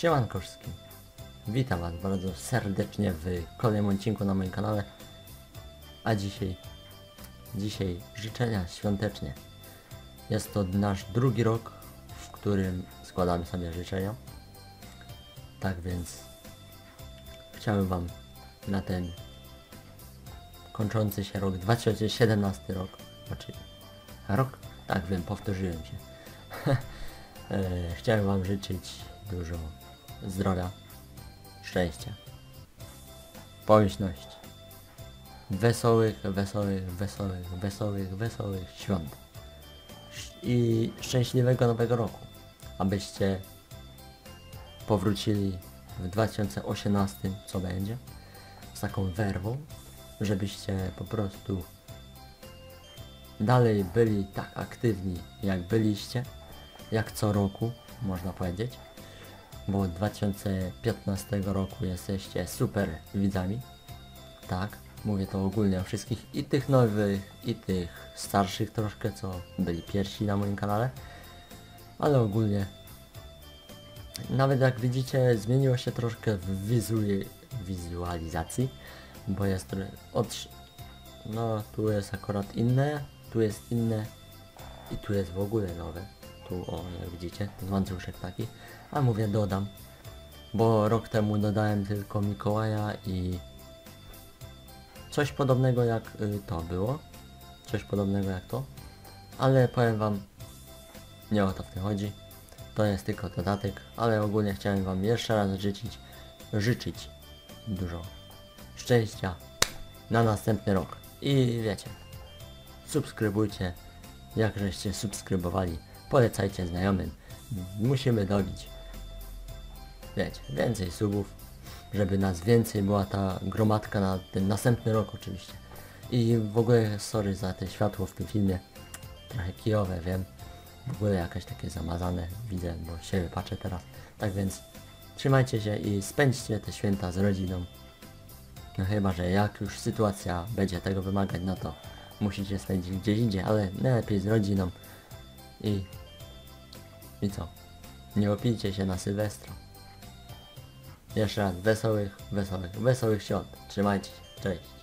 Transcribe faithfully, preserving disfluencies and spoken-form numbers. Siemankowski. Witam Was bardzo serdecznie w kolejnym odcinku na moim kanale. A dzisiaj, dzisiaj życzenia świąteczne. Jest to nasz drugi rok, w którym składamy sobie życzenia. Tak więc chciałbym Wam na ten kończący się rok, dwa tysiące siedemnasty rok, znaczy rok, tak wiem, powtórzyłem się. Chciałem Wam życzyć dużo zdrowia, szczęścia, pomyślności, wesołych, wesołych, wesołych, wesołych, wesołych świąt i szczęśliwego nowego roku, abyście powrócili w dwa tysiące osiemnastym, co będzie, z taką werwą, żebyście po prostu dalej byli tak aktywni, jak byliście, jak co roku, można powiedzieć, bo od dwa tysiące piętnastego roku jesteście super widzami, tak, mówię to ogólnie o wszystkich, i tych nowych, i tych starszych troszkę, co byli pierwsi na moim kanale, ale ogólnie, nawet jak widzicie, zmieniło się troszkę w wizu wizualizacji, bo jest od... no tu jest akurat inne, tu jest inne i tu jest w ogóle nowe. Tu o, jak widzicie, ten łańcuszek taki, a mówię dodam, bo rok temu dodałem tylko Mikołaja i coś podobnego jak y, to było, coś podobnego jak to, ale powiem Wam, nie o to w tym chodzi, to jest tylko dodatek, ale ogólnie chciałem Wam jeszcze raz życzyć, życzyć dużo szczęścia na następny rok i wiecie, subskrybujcie, jak żeście subskrybowali, polecajcie znajomym, musimy dobić, wiecie, więcej subów, żeby nas więcej była ta gromadka na ten następny rok oczywiście. I w ogóle sorry za te światło w tym filmie, trochę kijowe, wiem, w ogóle jakieś takie zamazane widzę, bo siebie patrzę teraz, tak więc trzymajcie się i spędźcie te święta z rodziną. No chyba, że jak już sytuacja będzie tego wymagać, no to musicie spędzić gdzieś indziej, ale najlepiej z rodziną. I... I co? Nie opijcie się na Sylwestra. Jeszcze raz wesołych, wesołych, wesołych świąt. Trzymajcie się. Cześć.